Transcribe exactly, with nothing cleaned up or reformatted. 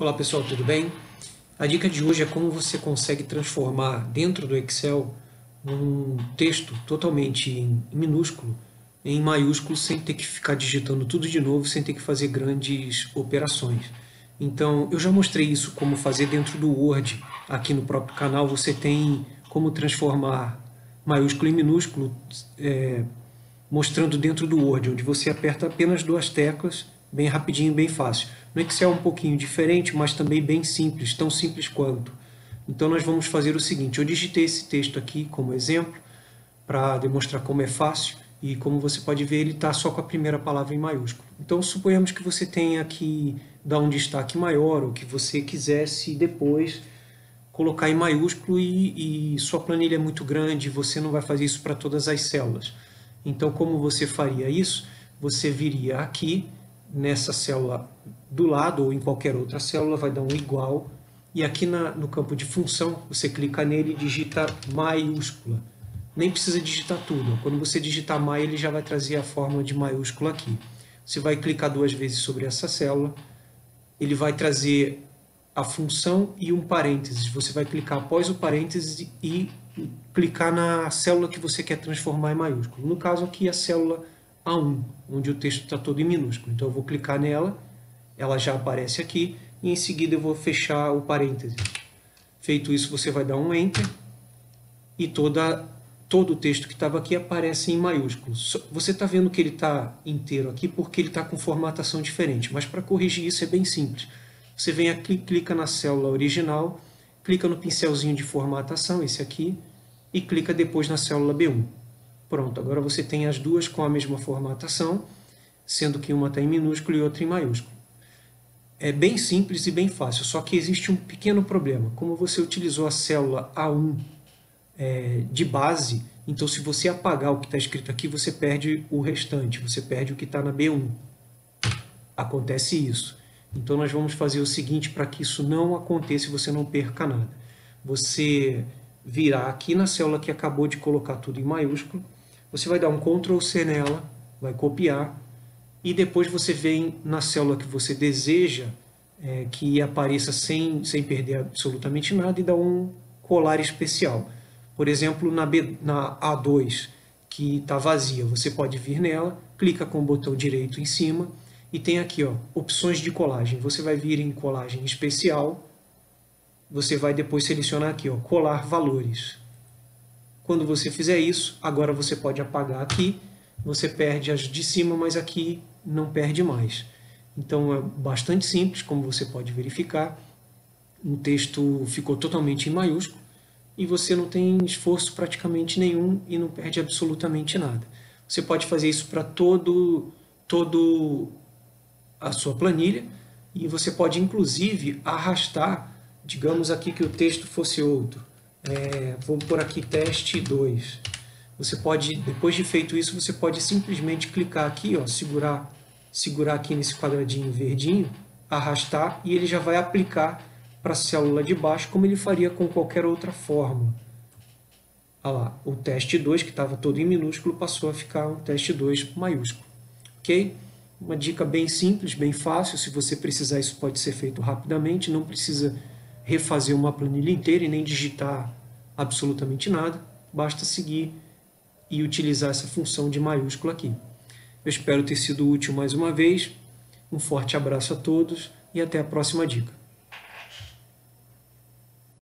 Olá pessoal, tudo bem? A dica de hoje é como você consegue transformar dentro do Excel um texto totalmente em minúsculo em maiúsculo sem ter que ficar digitando tudo de novo, sem ter que fazer grandes operações. Então, eu já mostrei isso como fazer dentro do Word. Aqui no próprio canal você tem como transformar maiúsculo em minúsculo é, mostrando dentro do Word, onde você aperta apenas duas teclas, bem rapidinho, bem fácil. No Excel é um pouquinho diferente, mas também bem simples, tão simples quanto. Então nós vamos fazer o seguinte, eu digitei esse texto aqui como exemplo, para demonstrar como é fácil, e como você pode ver, ele está só com a primeira palavra em maiúsculo. Então suponhamos que você tenha que dar um destaque maior, ou que você quisesse depois colocar em maiúsculo, e, e sua planilha é muito grande, você não vai fazer isso para todas as células. Então como você faria isso? Você viria aqui, nessa célula do lado ou em qualquer outra célula, vai dar um igual, e aqui na, no campo de função você clica nele e digita maiúscula. Nem precisa digitar tudo, quando você digitar mai ele já vai trazer a forma de maiúscula aqui. Você vai clicar duas vezes sobre essa célula, ele vai trazer a função e um parênteses, você vai clicar após o parênteses e clicar na célula que você quer transformar em maiúsculo, no caso aqui a célula A um, onde o texto está todo em minúsculo. Então eu vou clicar nela, ela já aparece aqui, e em seguida eu vou fechar o parêntese. Feito isso, você vai dar um Enter, e toda, todo o texto que estava aqui aparece em maiúsculo. Você está vendo que ele está inteiro aqui porque ele está com formatação diferente, mas para corrigir isso é bem simples. Você vem aqui, clica na célula original, clica no pincelzinho de formatação, esse aqui, e clica depois na célula B um. Pronto, agora você tem as duas com a mesma formatação, sendo que uma está em minúsculo e outra em maiúsculo. É bem simples e bem fácil, só que existe um pequeno problema. Como você utilizou a célula A um é, de base, então se você apagar o que está escrito aqui, você perde o restante, você perde o que está na B um. Acontece isso. Então nós vamos fazer o seguinte para que isso não aconteça e você não perca nada. Você virá aqui na célula que acabou de colocar tudo em maiúsculo, você vai dar um control C nela, vai copiar, e depois você vem na célula que você deseja é, que apareça sem, sem perder absolutamente nada e dá um colar especial. Por exemplo, na, B, na A dois, que está vazia, você pode vir nela, clica com o botão direito em cima, e tem aqui ó, opções de colagem. Você vai vir em colagem especial, você vai depois selecionar aqui ó, colar valores. Quando você fizer isso, agora você pode apagar aqui, você perde as de cima, mas aqui não perde mais. Então é bastante simples, como você pode verificar. O texto ficou totalmente em maiúsculo e você não tem esforço praticamente nenhum e não perde absolutamente nada. Você pode fazer isso para todo, todo a sua planilha e você pode inclusive arrastar, digamos aqui que o texto fosse outro. É, vou por aqui teste dois. Você pode, depois de feito isso, você pode simplesmente clicar aqui, ó, segurar, segurar aqui nesse quadradinho verdinho, arrastar e ele já vai aplicar para a célula de baixo, como ele faria com qualquer outra fórmula. Olha lá, o teste dois, que estava todo em minúsculo, passou a ficar um teste dois maiúsculo. Ok? Uma dica bem simples, bem fácil. Se você precisar, isso pode ser feito rapidamente, não precisa refazer uma planilha inteira e nem digitar absolutamente nada, basta seguir e utilizar essa função de maiúsculo aqui. Eu espero ter sido útil mais uma vez, um forte abraço a todos e até a próxima dica.